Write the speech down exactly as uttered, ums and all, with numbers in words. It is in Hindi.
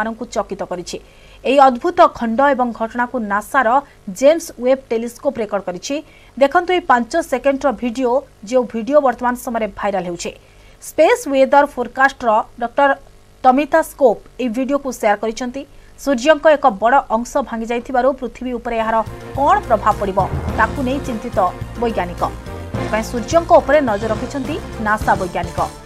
मानकु चकित करिछि। एई अद्भुत खंड एवं घटना को नासा रो जेम्स वेब टेलीस्कोप रेकर्ड करिछि। देखंतु एई पांच सेकेंड रो वीडियो, जे वीडियो वर्तमान समय भाइराल होउछि। स्पेस वेदर फोरकास्ट रो डॉक्टर टमिता स्कोप एई वीडियो को शेयर करिसंती। सूर्यक एक बड़ अंश भांगी जाइथिबारु पृथ्वी उपर यार कोन प्रभाव पड़िबो ताकु नै चिंतित वैज्ञानिक। सूर्यक उपर नजर रखिसंती नासा वैज्ञानिक।